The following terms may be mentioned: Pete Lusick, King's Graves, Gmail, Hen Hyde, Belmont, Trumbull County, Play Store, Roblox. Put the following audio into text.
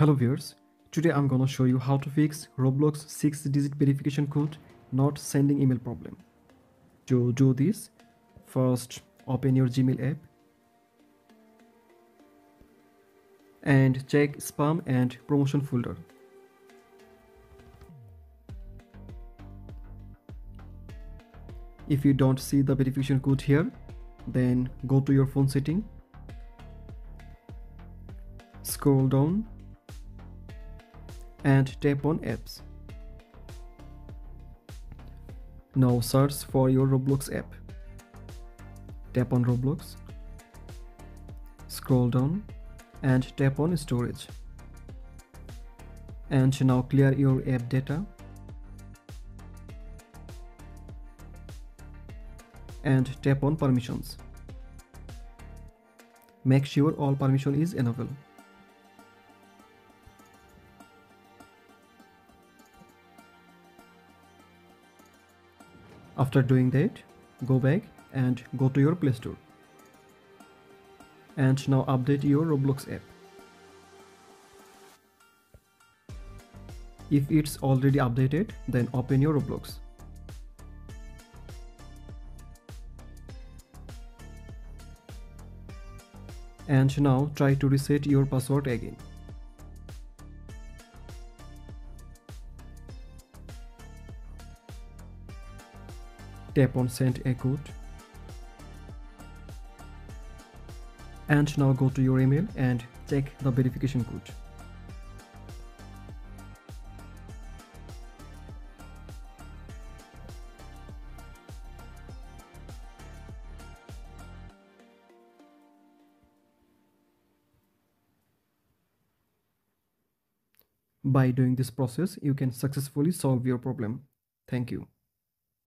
Hello viewers, today I'm gonna show you how to fix Roblox 6-digit verification code not sending email problem. To do this, first open your Gmail app and check spam and promotion folder. If you don't see the verification code here, then go to your phone setting, scroll down and tap on apps. Now search for your Roblox app. Tap on Roblox, scroll down and tap on storage. And now clear your app data and tap on permissions. Make sure all permission is enabled. After doing that, go back and go to your Play Store. And now update your Roblox app. If it's already updated, then open your Roblox. And now try to reset your password again. Tap on send a code and now go to your email and check the verification code. By doing this process, you can successfully solve your problem. Thank you.